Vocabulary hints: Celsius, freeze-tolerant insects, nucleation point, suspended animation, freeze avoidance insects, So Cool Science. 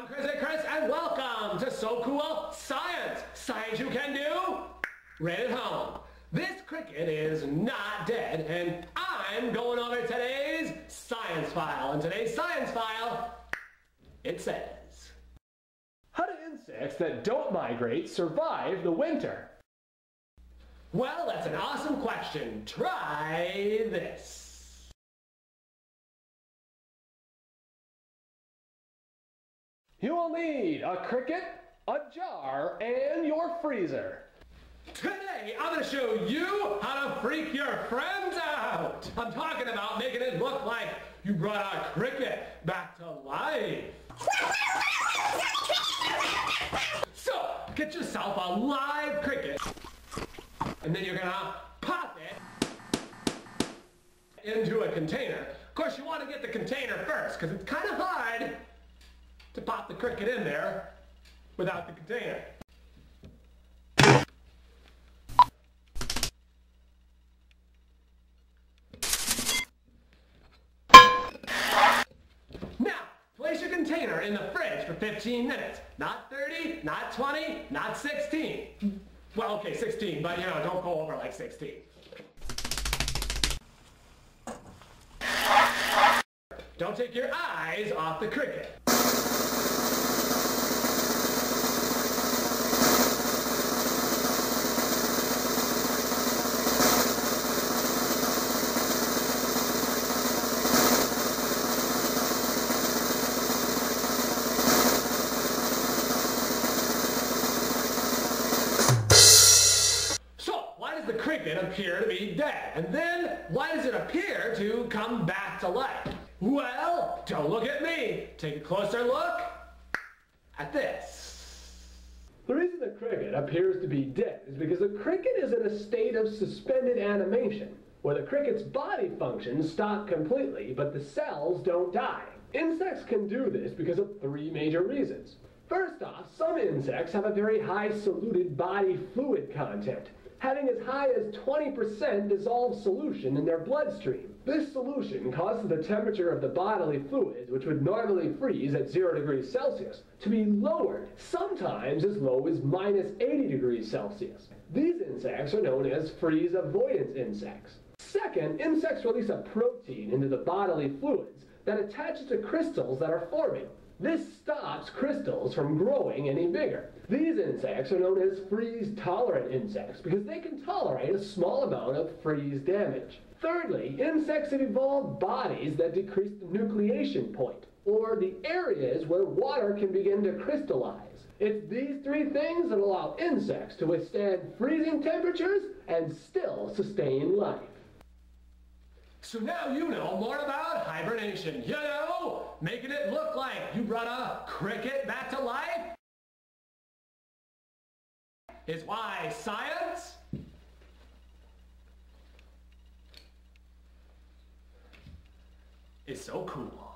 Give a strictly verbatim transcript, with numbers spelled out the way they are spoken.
I'm Chris and Chris, and welcome to So Cool Science! Science you can do, right at home. This cricket is not dead, and I'm going over today's science file. And today's science file, it says, how do insects that don't migrate survive the winter? Well, that's an awesome question. Try this. You will need a cricket, a jar, and your freezer. Today, I'm going to show you how to freak your friends out. I'm talking about making it look like you brought a cricket back to life. So, get yourself a live cricket, and then you're going to pop it into a container. Of course, you want to get the container first, because it's kind of hard to pop the cricket in there without the container. Now, place your container in the fridge for fifteen minutes. Not thirty, not twenty, not sixteen. Well, okay, sixteen, but you know, don't go over like sixteen. Don't take your eyes off the cricket. Appear to be dead, and then why does it appear to come back to life? Well, don't look at me. Take a closer look at this. The reason the cricket appears to be dead is because the cricket is in a state of suspended animation, where the cricket's body functions stop completely, but the cells don't die. Insects can do this because of three major reasons. First off, some insects have a very high diluted body fluid content, having as high as twenty percent dissolved solution in their bloodstream. This solution causes the temperature of the bodily fluids, which would normally freeze at zero degrees Celsius, to be lowered, sometimes as low as minus eighty degrees Celsius. These insects are known as freeze avoidance insects. Second, insects release a protein into the bodily fluids that attaches to crystals that are forming. This stops crystals from growing any bigger. These insects are known as freeze-tolerant insects because they can tolerate a small amount of freeze damage. Thirdly, insects have evolved bodies that decrease the nucleation point, or the areas where water can begin to crystallize. It's these three things that allow insects to withstand freezing temperatures and still sustain life. So now you know more about hibernation. You know, making it look like you brought a cricket back to life is why science is so cool.